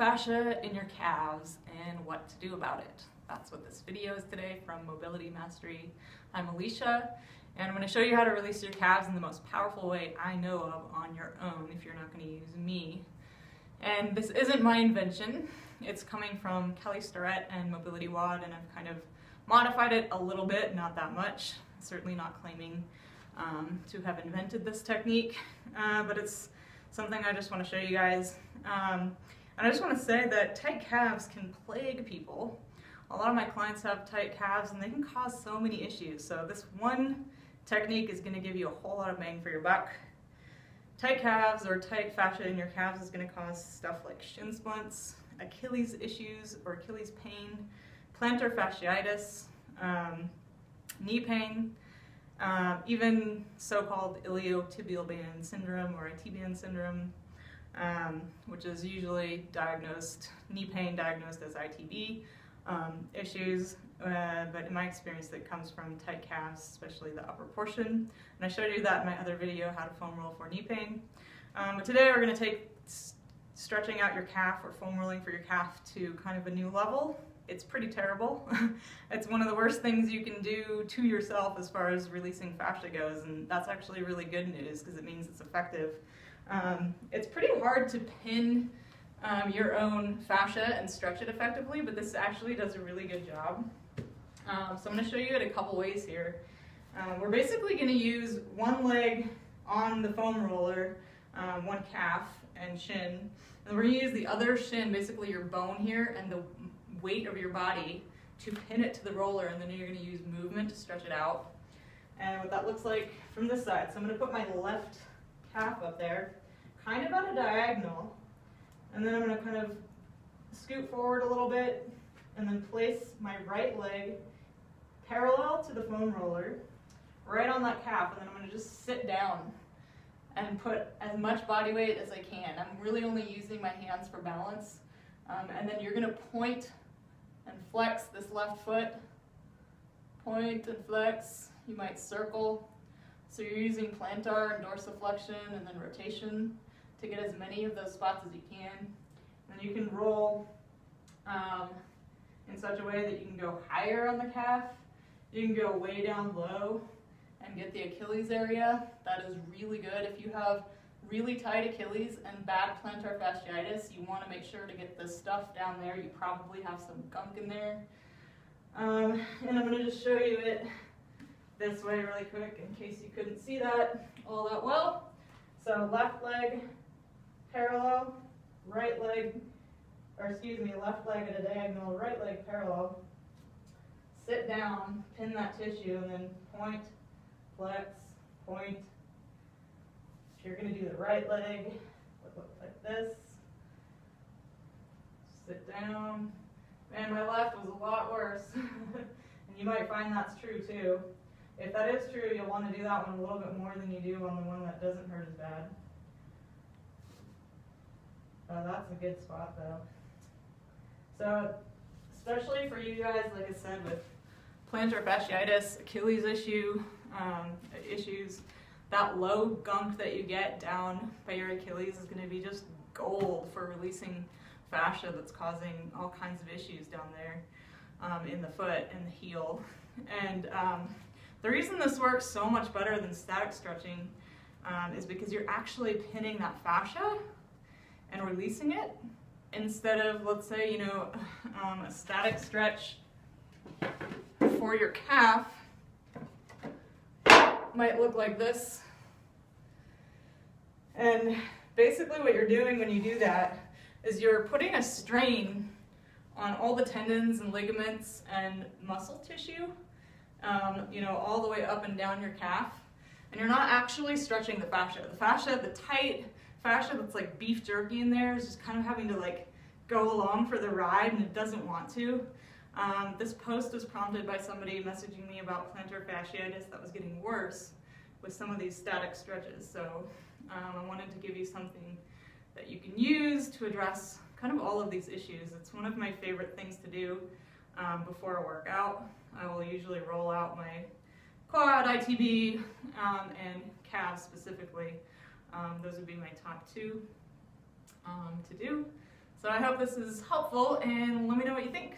fascia in your calves and what to do about it. That's what this video is today from Mobility Mastery. I'm Alicia, and I'm going to show you how to release your calves in the most powerful way I know of on your own if you're not going to use me. And this isn't my invention. It's coming from Kelly Starrett and Mobility WOD, and I've kind of modified it a little bit, not that much. Certainly not claiming to have invented this technique, but it's something I just want to show you guys. And I just want to say that tight calves can plague people. A lot of my clients have tight calves and they can cause so many issues. So this one technique is going to give you a whole lot of bang for your buck. Tight calves or tight fascia in your calves is going to cause stuff like shin splints, Achilles issues or Achilles pain, plantar fasciitis, knee pain, even so-called iliotibial band syndrome or IT band syndrome, which is usually diagnosed, knee pain diagnosed as ITB issues, but in my experience that comes from tight calves, especially the upper portion. And I showed you that in my other video, how to foam roll for knee pain. But today we're going to take stretching out your calf or foam rolling for your calf to kind of a new level. It's pretty terrible. It's one of the worst things you can do to yourself as far as releasing fascia goes, and that's actually really good news because it means it's effective. It's pretty hard to pin your own fascia and stretch it effectively, but this actually does a really good job. So I'm going to show you it a couple ways here. We're basically going to use one leg on the foam roller, one calf and shin, and we're going to use the other shin, basically your bone here, and the weight of your body to pin it to the roller, and then you're going to use movement to stretch it out. And what that looks like from this side. So I'm going to put my left calf up there, kind of on a diagonal, and then I'm going to kind of scoot forward a little bit and then place my right leg parallel to the foam roller, right on that calf, and then I'm going to just sit down and put as much body weight as I can. I'm really only using my hands for balance. And then you're going to point and flex this left foot, point and flex, you might circle. So you're using plantar and dorsiflexion and then rotation to get as many of those spots as you can. And you can roll in such a way that you can go higher on the calf, you can go way down low and get the Achilles area. That is really good. If you have really tight Achilles and bad plantar fasciitis, you want to make sure to get this stuff down there. You probably have some gunk in there. And I'm going to just show you it this way really quick in case you couldn't see that all that well. So left leg parallel, right leg, or excuse me, left leg at a diagonal, right leg parallel. Sit down, pin that tissue, and then point, flex, point. You're going to do the right leg, like this, sit down. Man, my left was a lot worse. And you might find that's true too. If that is true, you'll want to do that one a little bit more than you do on the one that doesn't hurt as bad. Oh, that's a good spot though. So, especially for you guys, like I said, with plantar fasciitis, Achilles issue, issues, that low gunk that you get down by your Achilles is going to be just gold for releasing fascia that's causing all kinds of issues down there in the foot and the heel. And the reason this works so much better than static stretching is because you're actually pinning that fascia and releasing it instead of, let's say, you know, a static stretch for your calf might look like this. And basically what you're doing when you do that is you're putting a strain on all the tendons and ligaments and muscle tissue, you know, all the way up and down your calf, and you're not actually stretching the fascia. The tight fascia that's like beef jerky in there is just kind of having to like go along for the ride, and it doesn't want to. This post was prompted by somebody messaging me about plantar fasciitis that was getting worse with some of these static stretches. So I wanted to give you something that you can use to address kind of all of these issues. It's one of my favorite things to do before a workout. I will usually roll out my quad, ITB, and calves specifically. Those would be my top two to do. So I hope this is helpful, and let me know what you think.